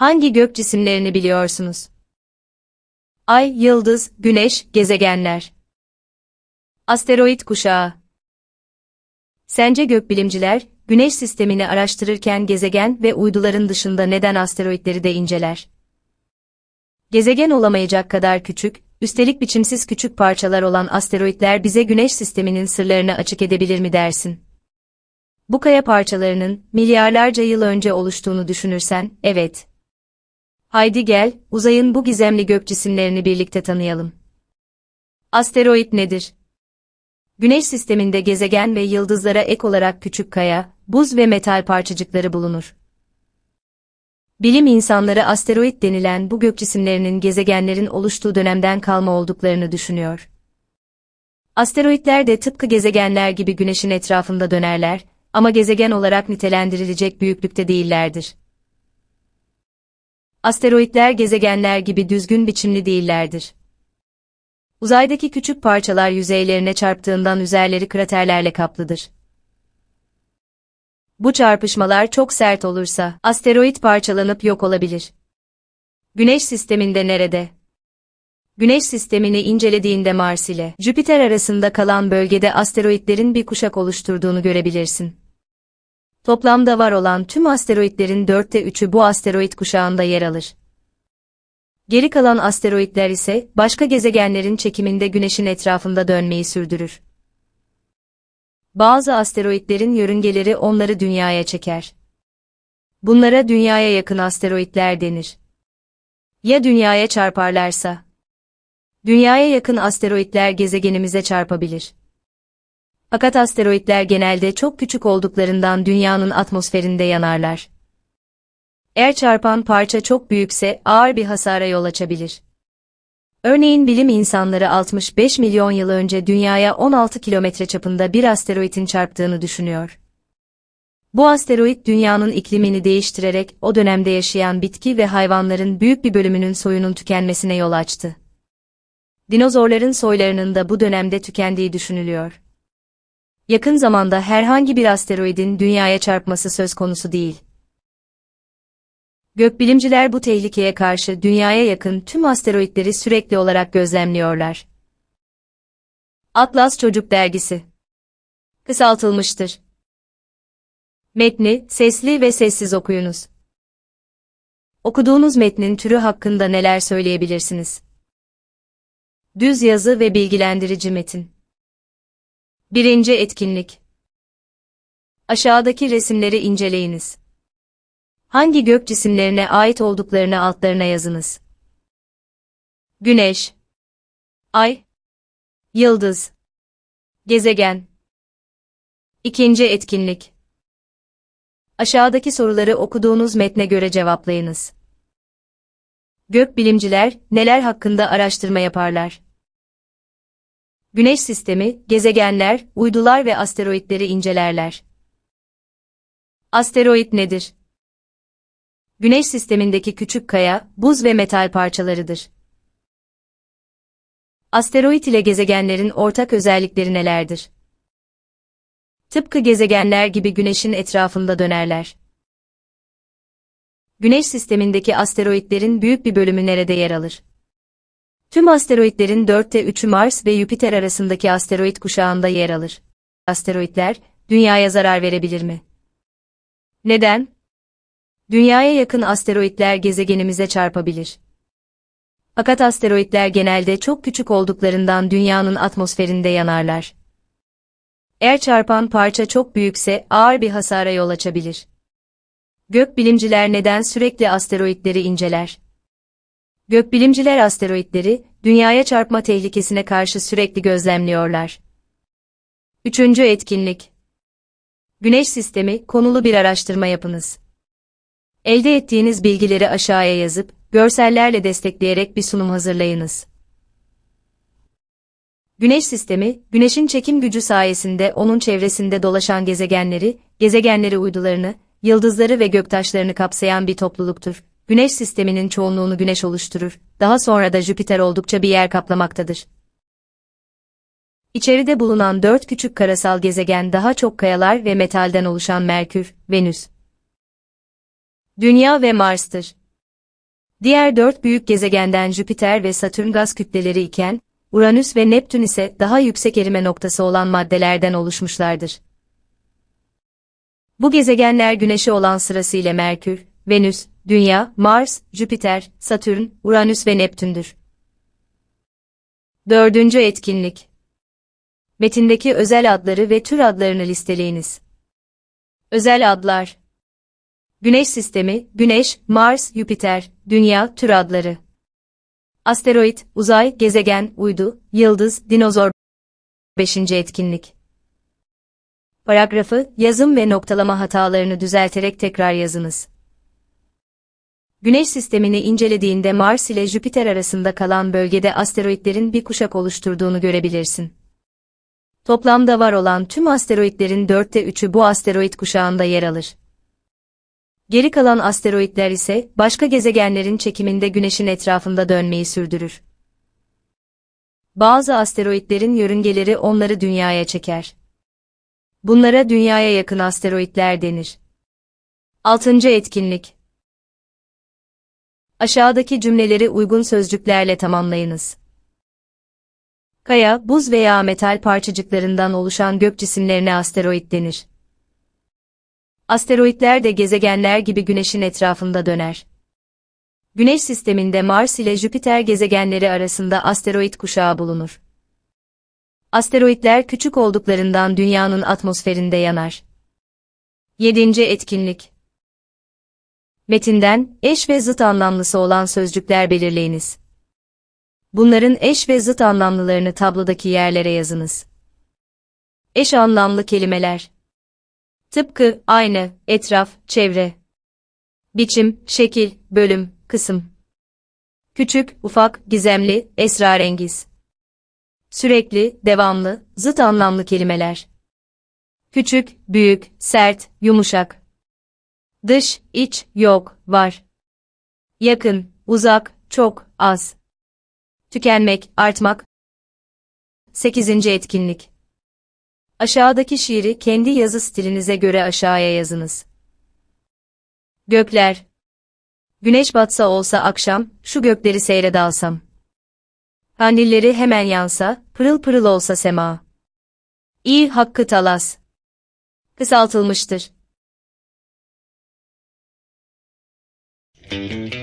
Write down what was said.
Hangi gök cisimlerini biliyorsunuz? Ay, yıldız, güneş, gezegenler. Asteroit kuşağı. Sence gökbilimciler, güneş sistemini araştırırken gezegen ve uyduların dışında neden asteroitleri de inceler? Gezegen olamayacak kadar küçük, üstelik biçimsiz küçük parçalar olan asteroitler bize güneş sisteminin sırlarını açık edebilir mi dersin? Bu kaya parçalarının milyarlarca yıl önce oluştuğunu düşünürsen, evet. Haydi gel, uzayın bu gizemli gök cisimlerini birlikte tanıyalım. Asteroit nedir? Güneş sisteminde gezegen ve yıldızlara ek olarak küçük kaya, buz ve metal parçacıkları bulunur. Bilim insanları asteroit denilen bu gök cisimlerinin gezegenlerin oluştuğu dönemden kalma olduklarını düşünüyor. Asteroitler de tıpkı gezegenler gibi Güneş'in etrafında dönerler ama gezegen olarak nitelendirilecek büyüklükte değillerdir. Asteroitler gezegenler gibi düzgün biçimli değillerdir. Uzaydaki küçük parçalar yüzeylerine çarptığından üzerleri kraterlerle kaplıdır. Bu çarpışmalar çok sert olursa asteroit parçalanıp yok olabilir. Güneş sisteminde nerede? Güneş sistemini incelediğinde Mars ile Jüpiter arasında kalan bölgede asteroitlerin bir kuşak oluşturduğunu görebilirsin. Toplamda var olan tüm asteroitlerin 4'te 3'ü bu asteroit kuşağında yer alır. Geri kalan asteroitler ise başka gezegenlerin çekiminde Güneş'in etrafında dönmeyi sürdürür. Bazı asteroitlerin yörüngeleri onları Dünya'ya çeker. Bunlara Dünya'ya yakın asteroitler denir. Ya Dünya'ya çarparlarsa? Dünya'ya yakın asteroitler gezegenimize çarpabilir. Fakat asteroitler genelde çok küçük olduklarından Dünya'nın atmosferinde yanarlar. Eğer çarpan parça çok büyükse ağır bir hasara yol açabilir. Örneğin bilim insanları 65 milyon yıl önce Dünya'ya 16 kilometre çapında bir asteroitin çarptığını düşünüyor. Bu asteroit Dünya'nın iklimini değiştirerek o dönemde yaşayan bitki ve hayvanların büyük bir bölümünün soyunun tükenmesine yol açtı. Dinozorların soylarının da bu dönemde tükendiği düşünülüyor. Yakın zamanda herhangi bir asteroidin Dünya'ya çarpması söz konusu değil. Gökbilimciler bu tehlikeye karşı Dünya'ya yakın tüm asteroitleri sürekli olarak gözlemliyorlar. Atlas Çocuk Dergisi. Kısaltılmıştır. Metni sesli ve sessiz okuyunuz. Okuduğunuz metnin türü hakkında neler söyleyebilirsiniz? Düz yazı ve bilgilendirici metin. 1. Etkinlik. Aşağıdaki resimleri inceleyiniz. Hangi gök cisimlerine ait olduklarını altlarına yazınız. Güneş, ay, yıldız, gezegen. 2. Etkinlik. Aşağıdaki soruları okuduğunuz metne göre cevaplayınız. Gökbilimciler neler hakkında araştırma yaparlar? Güneş sistemi, gezegenler, uydular ve asteroitleri incelerler. Asteroit nedir? Güneş sistemindeki küçük kaya, buz ve metal parçalarıdır. Asteroit ile gezegenlerin ortak özellikleri nelerdir? Tıpkı gezegenler gibi Güneş'in etrafında dönerler. Güneş sistemindeki asteroitlerin büyük bir bölümü nerede yer alır? Tüm asteroitlerin 4'te 3'ü Mars ve Jüpiter arasındaki asteroit kuşağında yer alır. Asteroitler, Dünya'ya zarar verebilir mi? Neden? Dünya'ya yakın asteroitler gezegenimize çarpabilir. Fakat asteroitler genelde çok küçük olduklarından Dünya'nın atmosferinde yanarlar. Eğer çarpan parça çok büyükse ağır bir hasara yol açabilir. Gökbilimciler neden sürekli asteroitleri inceler? Gökbilimciler asteroitleri, Dünya'ya çarpma tehlikesine karşı sürekli gözlemliyorlar. 3. Etkinlik. Güneş sistemi konulu bir araştırma yapınız. Elde ettiğiniz bilgileri aşağıya yazıp, görsellerle destekleyerek bir sunum hazırlayınız. Güneş sistemi, Güneş'in çekim gücü sayesinde onun çevresinde dolaşan gezegenleri, uydularını, yıldızları ve göktaşlarını kapsayan bir topluluktur. Güneş sisteminin çoğunluğunu Güneş oluşturur, daha sonra da Jüpiter oldukça bir yer kaplamaktadır. İçeride bulunan 4 küçük karasal gezegen daha çok kayalar ve metalden oluşan Merkür, Venüs, Dünya ve Mars'tır. Diğer dört büyük gezegenden Jüpiter ve Satürn gaz kütleleri iken, Uranüs ve Neptün ise daha yüksek erime noktası olan maddelerden oluşmuşlardır. Bu gezegenler Güneş'e olan sırasıyla Merkür, Venüs, Dünya, Mars, Jüpiter, Satürn, Uranüs ve Neptün'dür. Dördüncü etkinlik. Metindeki özel adları ve tür adlarını listeleyiniz. Özel adlar. Güneş sistemi, Güneş, Mars, Jüpiter, Dünya, tür adları. Asteroit, uzay, gezegen, uydu, yıldız, dinozor. Beşinci etkinlik. Paragrafı, yazım ve noktalama hatalarını düzelterek tekrar yazınız. Güneş sistemini incelediğinde Mars ile Jüpiter arasında kalan bölgede asteroitlerin bir kuşak oluşturduğunu görebilirsin. Toplamda var olan tüm asteroitlerin 4'te 3'ü bu asteroit kuşağında yer alır. Geri kalan asteroitler ise başka gezegenlerin çekiminde Güneş'in etrafında dönmeyi sürdürür. Bazı asteroitlerin yörüngeleri onları Dünya'ya çeker. Bunlara Dünya'ya yakın asteroitler denir. Altıncı etkinlik. Aşağıdaki cümleleri uygun sözcüklerle tamamlayınız. Kaya, buz veya metal parçacıklarından oluşan gök cisimlerine asteroit denir. Asteroitler de gezegenler gibi Güneş'in etrafında döner. Güneş sisteminde Mars ile Jüpiter gezegenleri arasında asteroit kuşağı bulunur. Asteroitler küçük olduklarından Dünya'nın atmosferinde yanar. 7. etkinlik. Metinden eş ve zıt anlamlısı olan sözcükler belirleyiniz. Bunların eş ve zıt anlamlılarını tablodaki yerlere yazınız. Eş anlamlı kelimeler. Tıpkı, aynı, etraf, çevre. Biçim, şekil, bölüm, kısım. Küçük, ufak, gizemli, esrarengiz. Sürekli, devamlı, zıt anlamlı kelimeler. Küçük, büyük, sert, yumuşak. Dış, iç, yok, var. Yakın, uzak, çok, az. Tükenmek, artmak. 8. etkinlik. Aşağıdaki şiiri kendi yazı stilinize göre aşağıya yazınız. Gökler. Güneş batsa olsa akşam, şu gökleri seyre dalsam. Kandilleri hemen yansa, pırıl pırıl olsa sema. İ hakkı talas. Kısaltılmıştır.